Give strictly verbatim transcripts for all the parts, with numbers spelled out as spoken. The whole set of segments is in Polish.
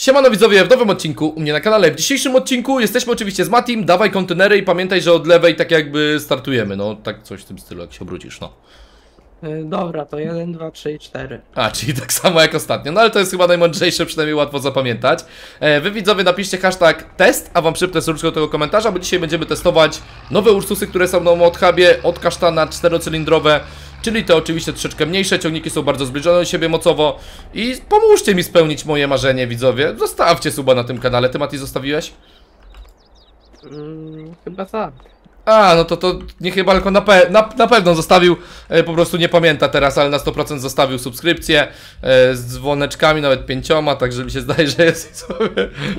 Siemano widzowie, w nowym odcinku u mnie na kanale. W dzisiejszym odcinku jesteśmy oczywiście z Matim. Dawaj kontenery i pamiętaj, że od lewej tak jakby startujemy. No tak coś w tym stylu, jak się obrócisz, no. Dobra, to jeden, dwa, trzy, cztery. A, czyli tak samo jak ostatnio. No ale to jest chyba najmądrzejsze, przynajmniej łatwo zapamiętać. Wy widzowie napiszcie hashtag test, a wam przypnę serduszko do tego komentarza, bo dzisiaj będziemy testować nowe Ursusy, które są na modhubie od kasztana, czterocylindrowe. Czyli te oczywiście troszeczkę mniejsze, ciągniki są bardzo zbliżone do siebie mocowo. I pomóżcie mi spełnić moje marzenie, widzowie. Zostawcie suba na tym kanale. Ty, Mati, zostawiłeś? Hmm, chyba tak. A, no to to nie chyba, tylko na, pe na, na pewno zostawił, e, po prostu nie pamięta teraz, ale na sto procent zostawił subskrypcję e, z dzwoneczkami, nawet pięcioma, także mi się zdaje, że jest sobie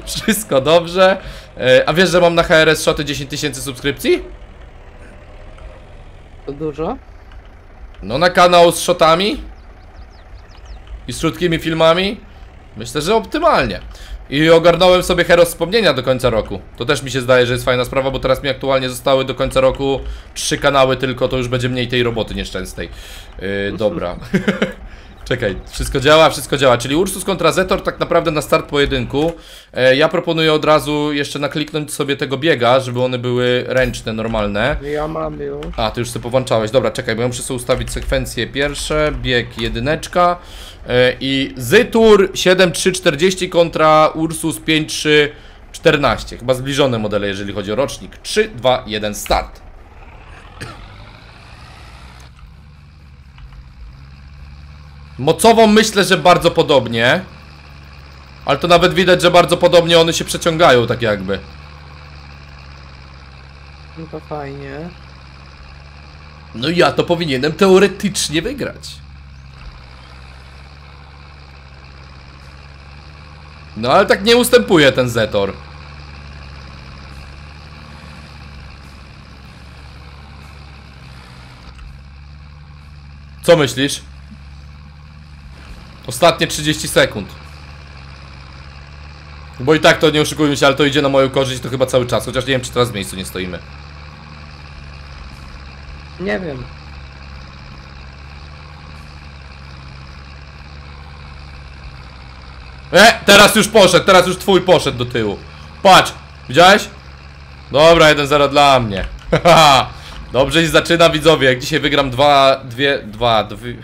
wszystko dobrze. E, a wiesz, że mam na H R S Shoty dziesięć tysięcy subskrypcji? To dużo? No na kanał z shotami i z krótkimi filmami myślę, że optymalnie. I ogarnąłem sobie Heros wspomnienia do końca roku. To też mi się zdaje, że jest fajna sprawa, bo teraz mi aktualnie zostały do końca roku trzy kanały tylko, to już będzie mniej tej roboty nieszczęsnej. Yy, dobra. Czekaj, wszystko działa, wszystko działa. Czyli Ursus kontra Zetor tak naprawdę na start pojedynku. E, ja proponuję od razu jeszcze nakliknąć sobie tego biega, żeby one były ręczne, normalne. Ja mam już. A, ty już sobie powłączałeś. Dobra, czekaj, bo ja muszę sobie ustawić sekwencje pierwsze, bieg jedyneczka. E, I Zetor siedem trzy czterdzieści kontra Ursus pięć trzy czternaście. Chyba zbliżone modele, jeżeli chodzi o rocznik. trzy, dwa, jeden, start. Mocową myślę, że bardzo podobnie. Ale to nawet widać, że bardzo podobnie one się przeciągają, tak jakby. No to fajnie. No ja to powinienem teoretycznie wygrać. No ale tak nie ustępuje ten Zetor. Co myślisz? Ostatnie trzydzieści sekund. Bo i tak to nie oszukujmy się, ale to idzie na moją korzyść to chyba cały czas. Chociaż nie wiem, czy teraz w miejscu nie stoimy. Nie wiem. E, teraz już poszedł, teraz już twój poszedł do tyłu. Patrz, widziałeś? Dobra, jeden zero dla mnie. Dobrze się zaczyna, widzowie. Jak dzisiaj wygram dwa, dwie, dwa, dwie...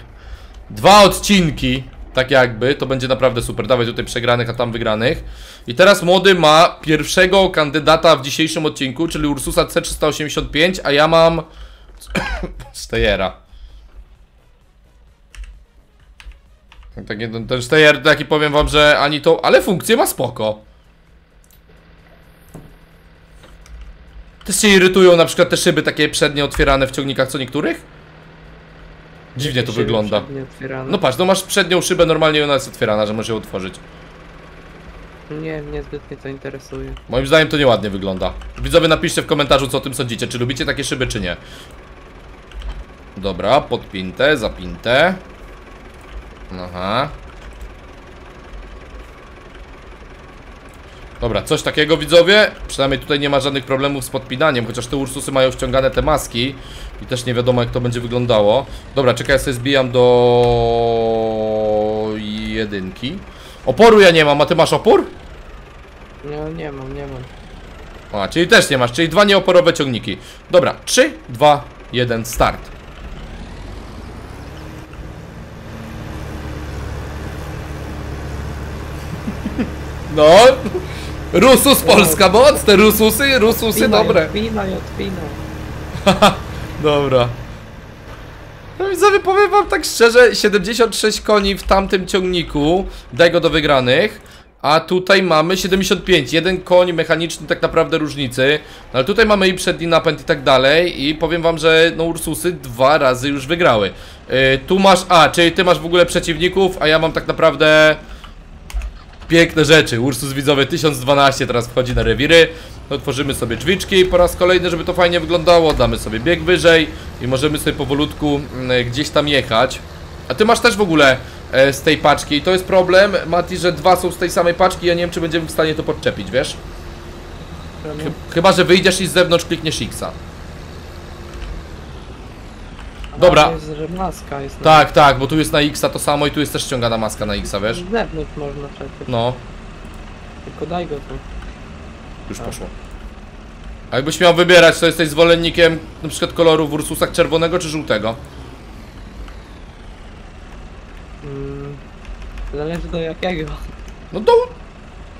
Dwa odcinki, tak jakby, to będzie naprawdę super. Dawaj tutaj przegranych, a tam wygranych. I teraz młody ma pierwszego kandydata w dzisiejszym odcinku, czyli Ursusa C trzysta osiemdziesiąt pięć, a ja mam... Steyera. Tak, ten Steyer taki, powiem wam, że ani to... Ale funkcję ma spoko. Też się irytują na przykład te szyby takie przednie otwierane w ciągnikach, co niektórych? Dziwnie to wygląda. No patrz, no masz przednią szybę, normalnie ona jest otwierana, że możesz ją otworzyć. Nie, mnie zbyt mnie to interesuje. Moim zdaniem to nieładnie wygląda. Widzowie, napiszcie w komentarzu, co o tym sądzicie, czy lubicie takie szyby, czy nie. Dobra, podpinte, zapinte. Aha. Dobra, coś takiego, widzowie. Przynajmniej tutaj nie ma żadnych problemów z podpinaniem, chociaż te Ursusy mają wciągane te maski i też nie wiadomo, jak to będzie wyglądało. Dobra, czekaj, ja sobie zbijam do... jedynki. Oporu ja nie mam, a ty masz opór? No, nie mam, nie mam. A, czyli też nie masz, czyli dwa nieoporowe ciągniki. Dobra, trzy, dwa, jeden, start. No... Rusus Polska, bo te Rususy, Rususy odpinaj, dobre. Odpinaj, odpinaj. Dobra. No widzowie, powiem wam tak szczerze, siedemdziesiąt sześć koni w tamtym ciągniku, daj go do wygranych. A tutaj mamy siedemdziesiąt pięć, jeden koń mechaniczny tak naprawdę różnicy. No ale tutaj mamy i przedni napęd i tak dalej. I powiem wam, że no Ursusy dwa razy już wygrały. yy, Tu masz, a czyli ty masz w ogóle przeciwników, a ja mam tak naprawdę... Piękne rzeczy, Ursus widzowie tysiąc dwanaście teraz wchodzi na rewiry. Otworzymy sobie drzwiczki po raz kolejny, żeby to fajnie wyglądało. Damy sobie bieg wyżej i możemy sobie powolutku gdzieś tam jechać. A ty masz też w ogóle e, z tej paczki i to jest problem, Mati, że dwa są z tej samej paczki. Ja nie wiem, czy będziemy w stanie to podczepić, wiesz? Chyba, że wyjdziesz i z zewnątrz klikniesz X. Dobra. Jest, że maska jest na... Tak, tak, bo tu jest na X to samo i tu jest też ściągana maska na X, wiesz? Z zewnątrz można przecież. No. Tylko daj go tu. Już tak. Poszło. A jakbyś miał wybierać, to jesteś zwolennikiem na przykład koloru w Ursusach czerwonego czy żółtego? Hmm, zależy do jakiego. No do...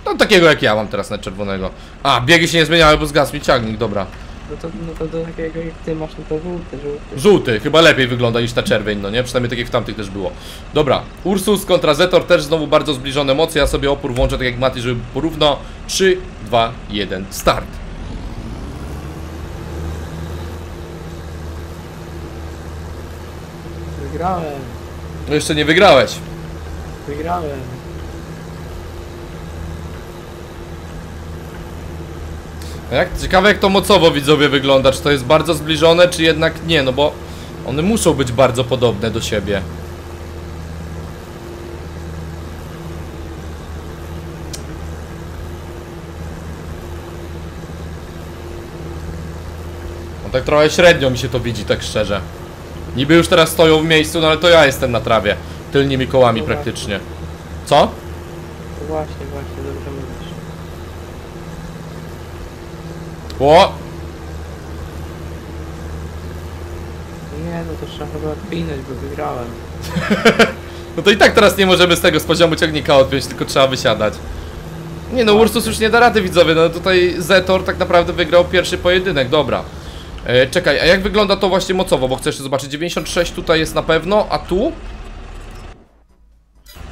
No takiego jak ja mam teraz na czerwonego. A, biegi się nie zmieniały, bo zgasł mi ciągnik, dobra. No to, no to do takiego jak ty masz, no to żółty, żółty. Żółty, chyba lepiej wygląda niż ta czerwień, no nie? Przynajmniej takich w tamtych też było. Dobra, Ursus kontra Zetor, też znowu bardzo zbliżone moce. Ja sobie opór włączę tak jak Mati, żeby porówno. trzy, dwa, jeden, start. Wygrałem. No jeszcze nie wygrałeś. Wygrałem. Jak? Ciekawe jak to mocowo widzowie wygląda, czy to jest bardzo zbliżone, czy jednak nie, no bo one muszą być bardzo podobne do siebie. No tak trochę średnio mi się to widzi, tak szczerze. Niby już teraz stoją w miejscu, no ale to ja jestem na trawie, tylnymi kołami no praktycznie. Co? No właśnie, właśnie, dobrze mówisz. O! Nie, no to trzeba chyba odpinać, bo wygrałem. No to i tak teraz nie możemy z tego z poziomu ciągnika odpiąć, tylko trzeba wysiadać. Nie no, Ursus już nie da rady widzowie, no tutaj Zetor tak naprawdę wygrał pierwszy pojedynek, dobra. E, czekaj, a jak wygląda to właśnie mocowo, bo chcę jeszcze zobaczyć, dziewięćdziesiąt sześć tutaj jest na pewno, a tu?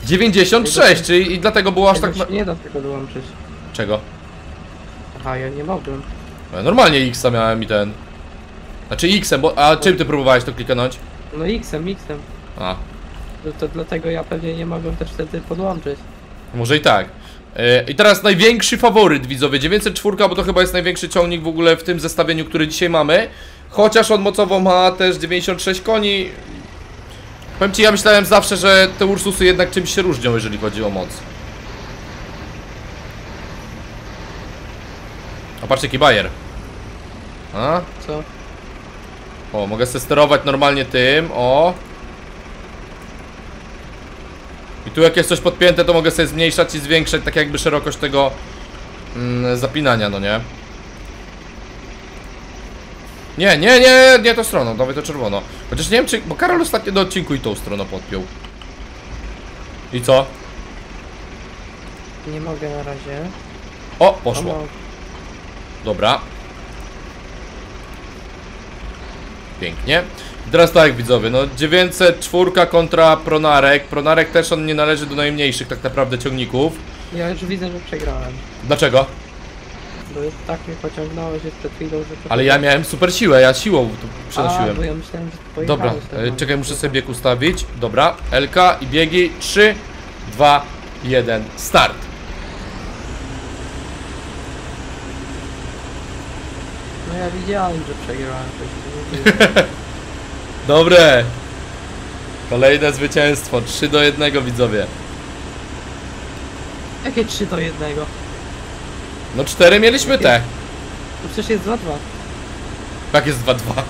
dziewięćdziesiąt sześć, czyli i dlatego było aż tak... Nie da tego dołączyć. Czego? Aha, ja nie mogłem. Normalnie X miałem i ten. Znaczy X-em, bo... A czym ty próbowałeś to kliknąć? No X-em, X-em. A. To, to dlatego ja pewnie nie mogłem też wtedy podłączyć. Może i tak. I teraz największy faworyt widzowie, dziewięćset cztery, bo to chyba jest największy ciągnik w ogóle w tym zestawieniu, który dzisiaj mamy. Chociaż on mocowo ma też dziewięćdziesiąt sześć koni. Powiem ci, ja myślałem zawsze, że te Ursusy jednak czymś się różnią, jeżeli chodzi o moc. A patrz jaki bajer. A? Co? O, mogę se sterować normalnie tym, o. I tu jak jest coś podpięte, to mogę sobie zmniejszać i zwiększać tak jakby szerokość tego mm, zapinania, no nie? Nie, nie, nie, nie tą stroną, dawaj to czerwono. Chociaż nie wiem czy, bo Karol ostatnio do odcinku i tą stroną podpiął. I co? Nie mogę na razie. O, poszło. O, no. Dobra. Pięknie. Teraz tak widzowie, no dziewięćset cztery kontra Pronarek. Pronarek też on nie należy do najmniejszych tak naprawdę ciągników. Ja już widzę, że przegrałem. Dlaczego? Bo jest, tak mnie pociągnąłeś przed chwilą, że... Ale ja miałem super siłę, ja siłą tu przenosiłem. A, bo ja myślałem, że pojechałeś. Dobra, e, czekaj, muszę sobie bieg ustawić. Dobra, L K i biegi. trzy, dwa, jeden, start. No ja widziałem, że przegrałem. Dobre! Kolejne zwycięstwo, trzy do jednego widzowie. Jakie trzy do jednego? No cztery mieliśmy. Jakie? Te no przecież jest dwa dwa. Tak jest dwa dwa.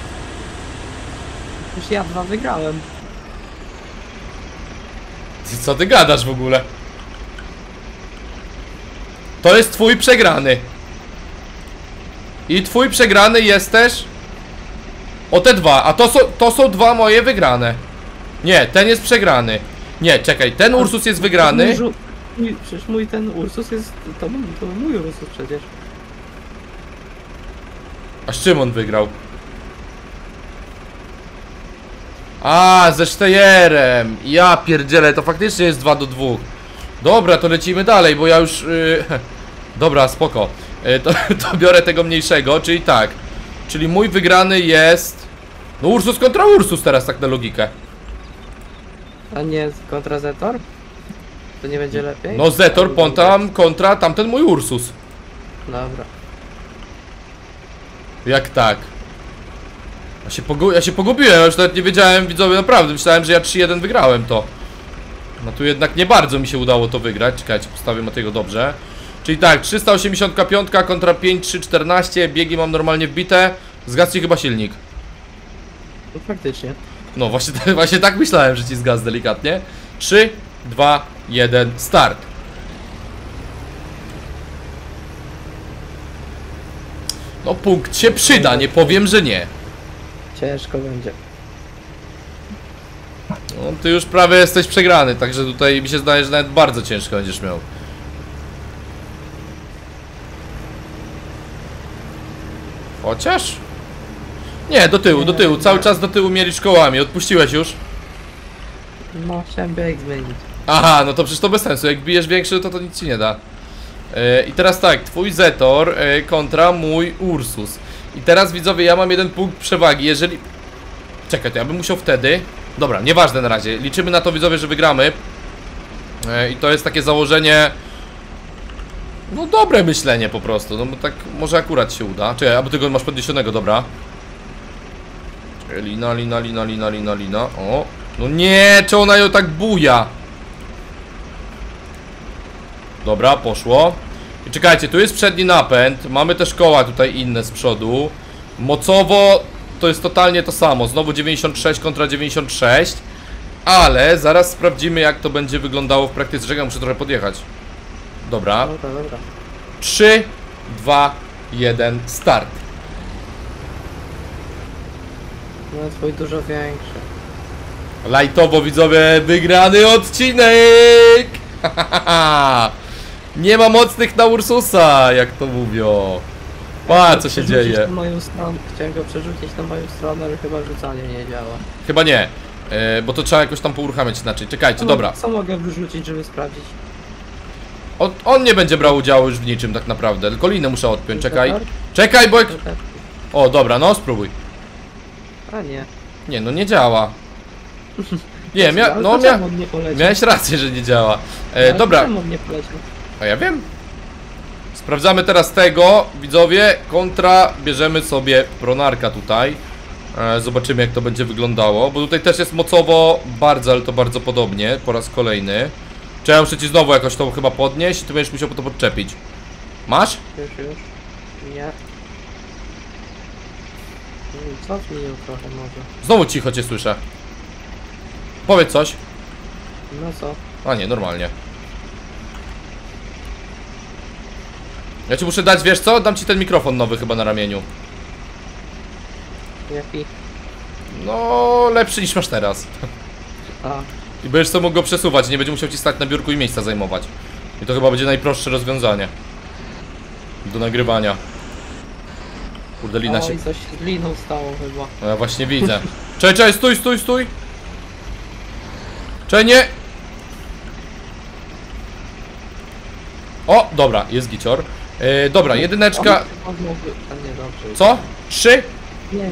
Przecież ja dwa wygrałem. Ty, co ty gadasz w ogóle? To jest twój przegrany. I twój przegrany jest też... O te dwa, a to są, to są dwa moje wygrane. Nie, ten jest przegrany. Nie, czekaj, ten Ursus jest wygrany. Mój, przecież mój ten Ursus jest... To, to mój Ursus przecież. A z czym on wygrał? A, ze Sztejerem. Ja pierdzielę, to faktycznie jest dwa do dwóch. Dobra, to lecimy dalej, bo ja już... Yy... Dobra, spoko. Yy, to, to biorę tego mniejszego, czyli tak. Czyli mój wygrany jest... No Ursus kontra Ursus teraz tak na logikę. A nie kontra Zetor? To nie będzie lepiej? No Zetor pontam kontra tamten mój Ursus. Dobra. Jak tak? Ja się, pogu ja się pogubiłem, ja już nawet nie wiedziałem widzowie naprawdę. Myślałem, że ja trzy jeden wygrałem to. No tu jednak nie bardzo mi się udało to wygrać. Czekajcie, postawię Matiego dobrze. Czyli tak, trzysta osiemdziesiąt pięć kontra pięć trzy czternaście, biegi mam normalnie wbite. Zgasł chyba silnik. No faktycznie. No właśnie, właśnie tak myślałem, że ci zgasł delikatnie. trzy, dwa, jeden, start. No punkt się przyda, nie powiem, że nie. Ciężko będzie. No ty już prawie jesteś przegrany, także tutaj mi się zdaje, że nawet bardzo ciężko będziesz miał. Chociaż? Nie, do tyłu, do tyłu, cały czas do tyłu mielisz kołami, odpuściłeś już? No, chciałem bieg zmienić. Aha, no to przecież to bez sensu, jak bijesz większy, to to nic ci nie da. I teraz tak, twój Zetor kontra mój Ursus. I teraz widzowie, ja mam jeden punkt przewagi, jeżeli... Czekaj, to ja bym musiał wtedy... Dobra, nieważne na razie, liczymy na to widzowie, że wygramy. I to jest takie założenie... No dobre myślenie po prostu, no bo tak może akurat się uda. Czekaj, albo tego masz podniesionego, dobra. Lina, lina, lina, lina, lina, lina, o. No nie, czy ona ją tak buja? Dobra, poszło. I czekajcie, tu jest przedni napęd. Mamy też koła tutaj inne z przodu. Mocowo to jest totalnie to samo. Znowu dziewięćdziesiąt sześć kontra dziewięćdziesiąt sześć. Ale zaraz sprawdzimy, jak to będzie wyglądało w praktyce. Czekaj, muszę trochę podjechać. Dobra. trzy, dwa, jeden, start. No twój dużo większy. Lajtowo widzowie, wygrany odcinek. Nie ma mocnych na Ursusa, jak to mówią. Pa, co się dzieje? Moją stronę. Chciałem go przerzucić na moją stronę, ale chyba rzucanie nie działa. Chyba nie, e, bo to trzeba jakoś tam pouruchamiać inaczej. Czekajcie, no, dobra. Co mogę wyrzucić, żeby sprawdzić? On, on nie będzie brał udziału już w niczym tak naprawdę, tylko linę muszę odpiąć, czekaj. Czekaj, bo jak... O, dobra, no spróbuj. A nie. Nie, no nie działa. Nie, mia... no mia... miałeś rację, że nie działa. E, dobra. A ja wiem. Sprawdzamy teraz tego, widzowie, kontra bierzemy sobie pronarka tutaj. E, zobaczymy, jak to będzie wyglądało, bo tutaj też jest mocowo bardzo, ale to bardzo podobnie, po raz kolejny. Trzeba muszę ci znowu jakoś to chyba podnieść i ty będziesz musiał po to podczepić. Masz? Już, już. Nie. Co zmienił trochę może. Znowu cicho cię słyszę. Powiedz coś. No co? A nie, normalnie. Ja ci muszę dać, wiesz co? Dam ci ten mikrofon nowy chyba na ramieniu. Jaki? No, lepszy niż masz teraz. A. I będziesz sobie mógł go przesuwać, nie będzie musiał ci stać na biurku i miejsca zajmować. I to chyba będzie najprostsze rozwiązanie do nagrywania. Kurde, lina się... Oj, coś z liną stało chyba. No ja właśnie widzę. Czekaj, czekaj, stój, stój, stój. Czekaj, nie. O, dobra, jest gicior. Yy, dobra, jedyneczka. Co? Trzy? Nie.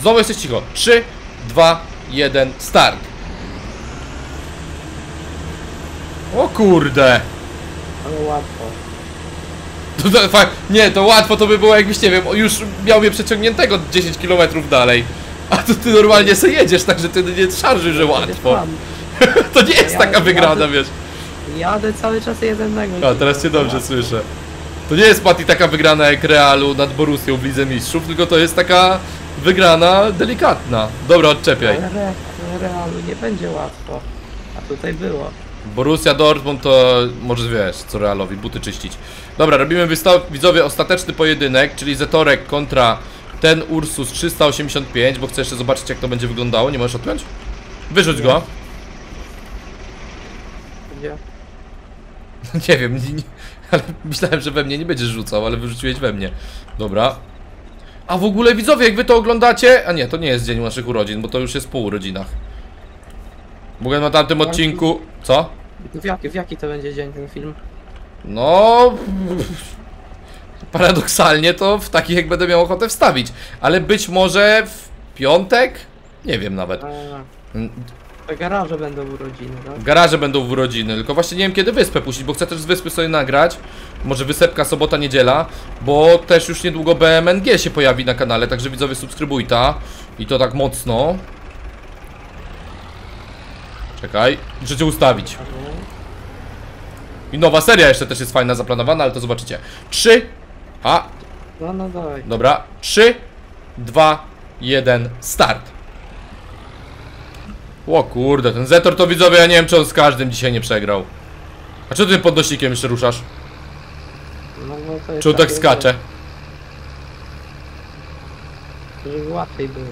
Znowu jesteś cicho. Trzy, dwa, jeden, start. O kurde. Ale łatwo. To, to, fakt, nie, to łatwo to by było jakbyś, nie wiem, już miał mnie przeciągniętego dziesięć kilometrów dalej. A to ty normalnie sobie jedziesz, także ty nie szarżysz, że łatwo. To nie jest taka wygrana, wiesz. Jadę cały czas jednego. A teraz cię dobrze słyszę. To nie jest, Mati, taka wygrana jak Realu nad Borussią w Lidze Mistrzów, tylko to jest taka wygrana delikatna. Dobra, odczepiaj. Ale re, Realu nie będzie łatwo. A tutaj było. Borussia Dortmund to może wiesz, co Realowi, buty czyścić. Dobra, robimy widzowie ostateczny pojedynek, czyli Zetorek kontra ten Ursus trzysta osiemdziesiąt pięć, bo chcę jeszcze zobaczyć, jak to będzie wyglądało. Nie możesz odpiąć? Wyrzuć nie. go. Gdzie? Nie wiem, nie, nie, ale myślałem, że we mnie nie będziesz rzucał, ale wyrzuciłeś we mnie. Dobra. A w ogóle widzowie, jak wy to oglądacie... A nie, to nie jest dzień naszych urodzin, bo to już jest po urodzinach. Mogę na tamtym odcinku... Co? W jaki, w jaki to będzie dzień ten film? No... Paradoksalnie to w takich, jak będę miał ochotę wstawić. Ale być może w piątek? Nie wiem nawet. A, garaże będą w urodziny, tak? Garaże będą w urodziny, tylko właśnie nie wiem, kiedy wyspę puścić, bo chcę też z wyspy sobie nagrać. Może wysepka sobota, niedziela. Bo też już niedługo B M N G się pojawi na kanale, także widzowie subskrybuj ta. I to tak mocno. Czekaj, muszę cię ustawić. I nowa seria jeszcze też jest fajna, zaplanowana, ale to zobaczycie. Trzy. A. No, no dawaj. Dobra, trzy, dwa, jeden, start. O kurde, ten Zetor to widzowie, ja nie wiem, czy on z każdym dzisiaj nie przegrał. A czy ty tym podnośnikiem jeszcze ruszasz? No, no, to jest czy on tak skacze? żeby łatwiej było.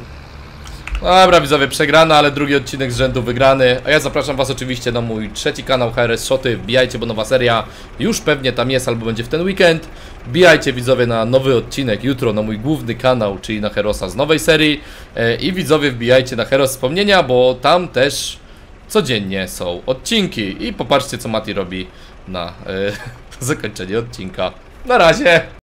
Dobra widzowie, przegrana, ale drugi odcinek z rzędu wygrany. A ja zapraszam was oczywiście na mój trzeci kanał H R S Shoty. Wbijajcie, bo nowa seria już pewnie tam jest albo będzie w ten weekend. Wbijajcie widzowie na nowy odcinek jutro na mój główny kanał, czyli na Herosa z nowej serii. I widzowie wbijajcie na Heros Wspomnienia, bo tam też codziennie są odcinki. I popatrzcie co Mati robi na yy, zakończenie odcinka. Na razie!